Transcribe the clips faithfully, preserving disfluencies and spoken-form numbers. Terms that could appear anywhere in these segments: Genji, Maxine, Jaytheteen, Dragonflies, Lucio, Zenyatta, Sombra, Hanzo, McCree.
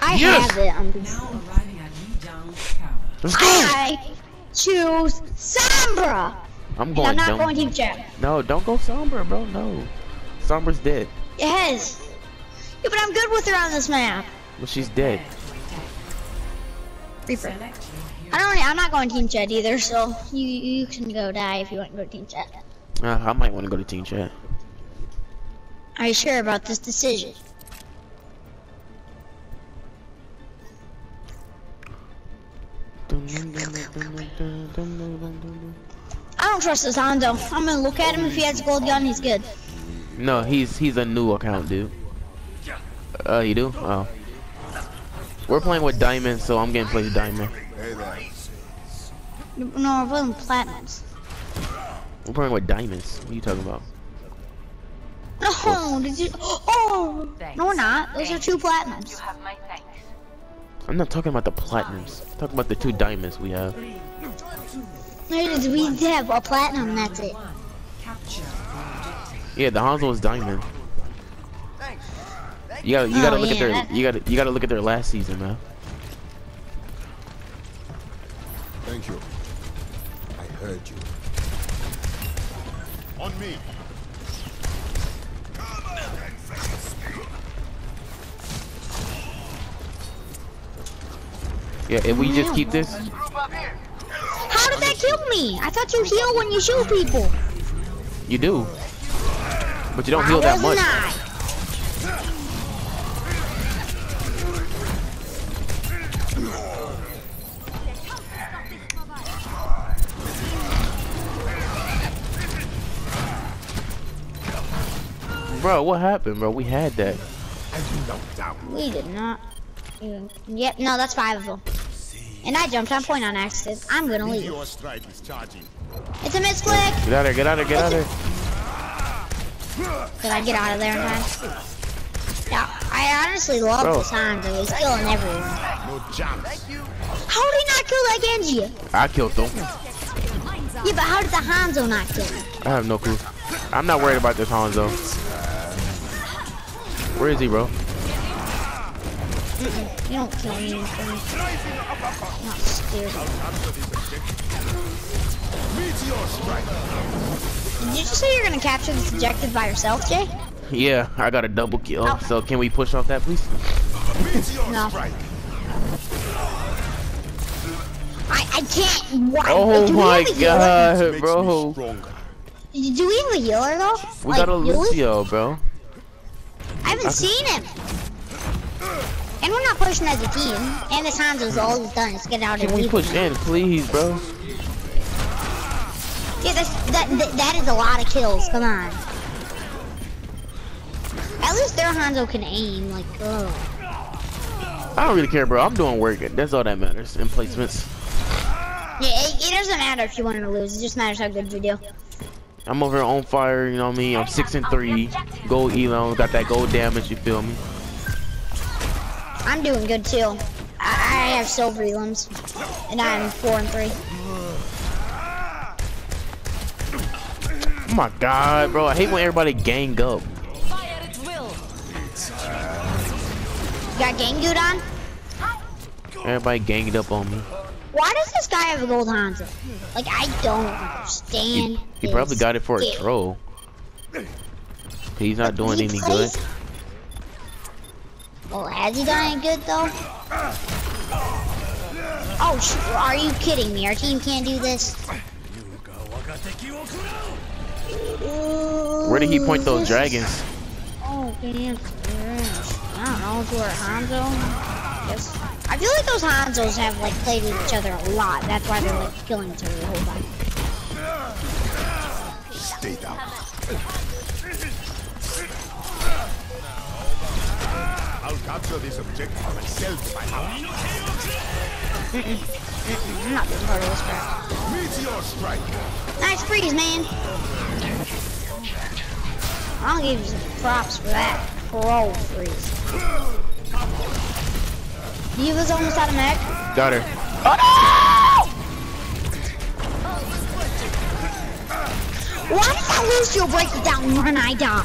I yes. have it. I'm now arriving at New Donald's Tower. Let's go. I choose Sombra. I'm going. And I'm not don't, going Team Jack. No, don't go Sombra, bro. No, Sombra's dead. Yes. Yeah, but I'm good with her on this map. Well, she's dead. Reaper. I don't. I'm not going Team Chat either. So you you can go die if you want to go to Team Chat. Uh, I might want to go to Team Chat. Are you sure about this decision? I don't trust this Hondo. I'm gonna look at him. If he has a gold gun, he's good. No, he's he's a new account, dude. Uh, you do? Oh. We're playing with diamonds, so I'm getting played with diamond. No, we're playing with platinums. We're playing with diamonds. What are you talking about? No, oh, did you? Oh, thanks. No, we're not. Those thanks. Are two platinums. You have my thanks. I'm not talking about the platinums. I'm talking about the two diamonds we have. We have a platinum. That's it. Yeah, the Hanzo is diamond. You gotta, you gotta oh, look yeah, at their, that's... you gotta, you gotta look at their last season, man. Thank you. I heard you. On me. Yeah, if we just keep this. How did that kill me? I thought you heal when you shoot people. You do, but you don't heal that much. I? Bro, what happened, bro? We had that. We did not. Even. Yep, no, that's five of them. And I jumped on point on accident. I'm gonna leave. It's a misclick. Get out of there, get out of there, get out of there. Did I get out of there in time? Yeah, I honestly love bro. This Hondo. He's killing everyone. How did he not kill that Genji? I killed him. Yeah, but how did the Hanzo not kill him? I have no clue. I'm not worried about this Hanzo. Where is he, bro? Mm-mm, you don't kill me. I'm not scared. Did you just say you're gonna capture this objective by yourself, Jay? Yeah, I got a double kill. Oh. So can we push off that, please? No. I I can't. Why? Oh my God, bro. Do we have a healer though? We like, got a Lucio, bro. I haven't I seen him. And we're not pushing as a team. And this Hanzo's all he's done is get out of the team. Can we push in, please, bro? Yeah, that's, that, that, that is a lot of kills. Come on. At least their Hanzo can aim. Like, oh. I don't really care, bro. I'm doing work. That's all that matters. And placements. Yeah, it, it doesn't matter if you win or lose. It just matters how good you do. I'm over on fire, you know what I mean? I'm six and three. Gold Elon, got that gold damage, you feel me? I'm doing good too. I have silver elims. And I'm four and three. Oh my God, bro. I hate when everybody gang up. Fire at will. You got ganged on? Everybody ganged up on me. Why does this guy have a gold Hanzo? Like, I don't understand. He, he probably got it for a troll. He's not doing any good. Well, has he done any good though? Oh, sh are you kidding me? Our team can't do this. Where did he point those dragons? Oh, damn! I don't know. Where Hanzo? Yes. I feel like those Hanzos have like played with each other a lot. That's why they're like killing each other the whole time. Stay down. I'll capture this objective for myself by now. I'm not being part of this crap. Meteor strike. Nice freeze, man. I'll give you some props for that pro freeze. He was almost out of mag. Got her. Oh no! Why did that Lucio break it down when I die?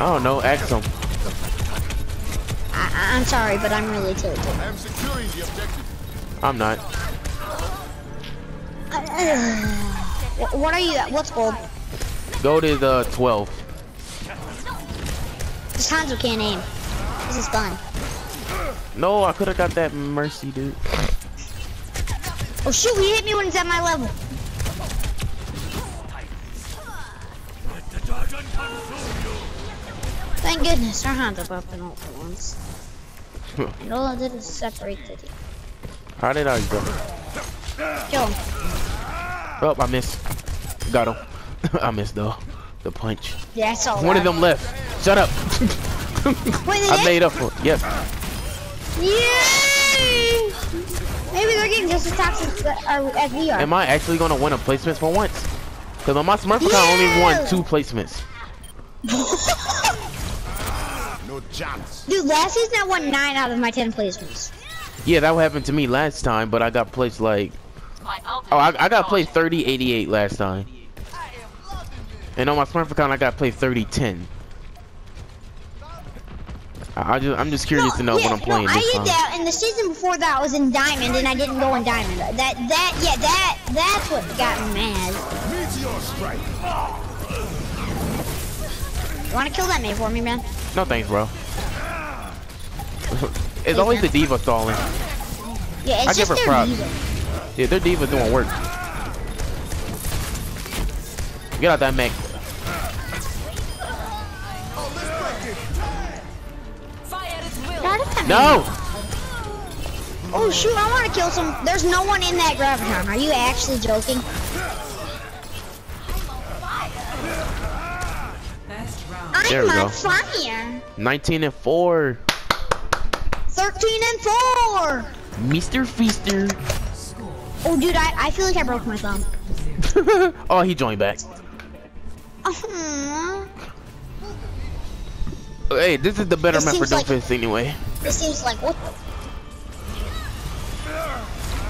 I don't know. Ax him. I, I I'm sorry, but I'm really tilted. I am securing the objective. I'm not. Uh, what are you at? What's gold? Gold is uh twelve. This Hanzo can't aim. This is fun. No, I could have got that mercy, dude. Oh shoot, he hit me when it's at my level. Thank goodness, our Hanzo popped an ult for once. And all I did was separate the team. How did I go? Kill him. Oh, I missed. Got him. I missed though. The punch. Yeah, I saw One that. of them left. Shut up. Wait, I made up for it. Yes. Yay! Maybe they're getting just as toxic as we are. Am I actually gonna win a placement for once? Because on my Smurf account, I only won two placements. No chance. Dude, last season I won nine out of my ten placements. Yeah, that happened to me last time, but I got placed like. Oh, I, I got placed thirty eighty-eight last time. And on my Smurf account, I got played thirty ten. I, I just, I'm just curious no, to know yeah, what I'm playing. No, this I did time. that, and the season before that I was in Diamond, and I didn't go in Diamond. That, that, yeah, that, that's what got me mad. You wanna kill that man for me, man? No thanks, bro. It's Please, always man. the diva stalling. Yeah, it's I just give her props. Diva. Yeah, their diva doing work. Get out that mech. No! Oh shoot, I want to kill some. There's no one in that Graviton. Are you actually joking? I'm on fire. nineteen and four. thirteen and four. Mister Feaster. Oh dude, I, I feel like I broke my thumb. Oh, he joined back. Uh-huh. Hey, this is the better map for Doomfist anyway. This seems like what?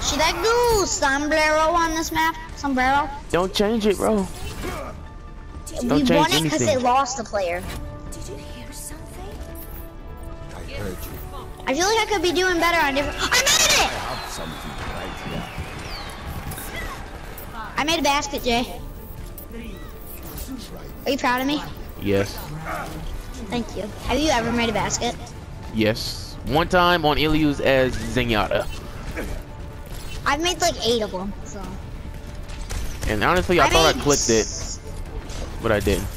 Should I do sombrero on this map? Sombrero? Don't change it, bro. We Don't won it because they lost the player. Did you hear something? I heard you. I feel like I could be doing better on different. I made it! I made a basket, Jay. Are you proud of me? Yes. Thank you. Have you ever made a basket? Yes. One time on Iliu's as Zenyatta. I've made like eight of them, so. And honestly, I, I thought I clicked it, but I didn't.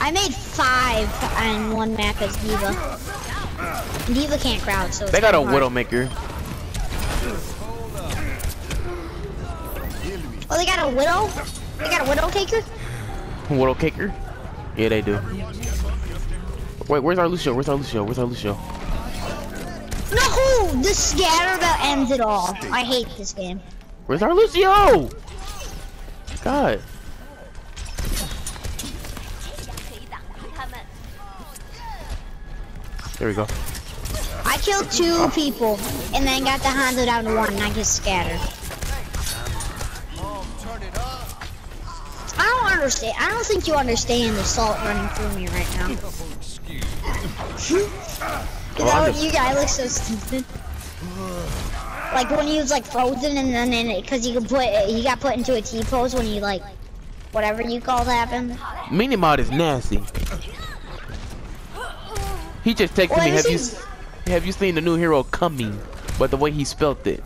I made five on one map as Diva. And Diva can't crowd, so. They got a hard. Widowmaker. Oh, they got a widow? They got a widow taker? Widow kicker? Yeah, they do. Wait, where's our Lucio? Where's our Lucio? Where's our Lucio? No! The scatter that ends it all. I hate this game. Where's our Lucio? God. There we go. I killed two oh. people and then got the Hanzo down to one and I just scattered. I don't understand. I don't think you understand the salt running through me right now. Oh, was, you guys look so stupid. Like when he was like frozen and then in it, because he could put he got put into a T pose when he like whatever you call that happened. Minimod is nasty. He just texted well, me. Have seems... you have you seen the new hero coming? But the way he spelt it.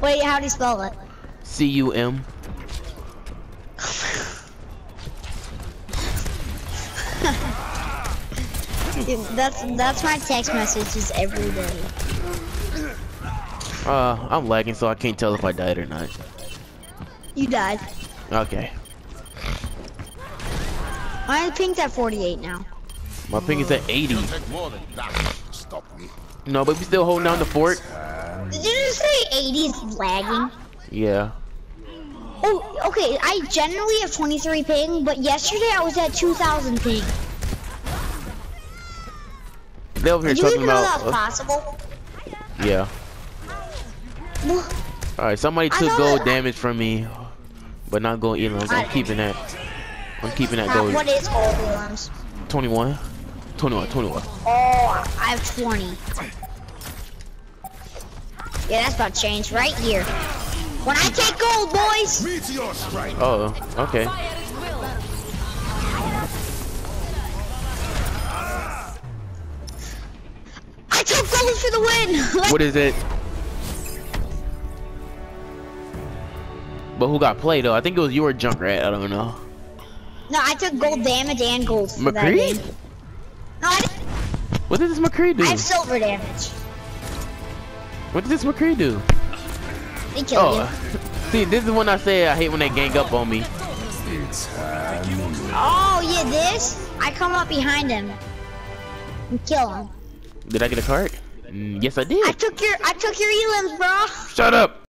Wait, how do you spell it? C U M. Dude, that's that's my text messages every day. Uh, I'm lagging, so I can't tell if I died or not. You died. Okay. My ping's at forty-eight now. My ping is at eighty. No, but we still holding down the fort. Did you just say eighty's lagging? Yeah. Oh, okay. I generally have twenty-three ping, but yesterday I was at two thousand ping. They over here Did talking you even about. Know that was possible? Yeah. Well, all right. Somebody took gold damage from me, but not gold Elon. I'm keeping that. I'm keeping that going. What is gold worms? twenty-one. twenty-one. twenty-one. Oh, I have twenty. Yeah, that's about to change right here. When I take gold, boys! Oh, okay. I took gold for the win! What is it? But who got played though? I think it was your junk rat. I don't know. No, I took gold damage and gold. McCree? That no, I didn't. What did this McCree do? I have silver damage. What did this McCree do? They killed oh. you. See, this is when I say I hate when they gang up on me. It's oh, yeah, this? I come up behind him and kill him. Did I get a card? Mm, yes, I did. I took your, I took your elims, bro. Shut up.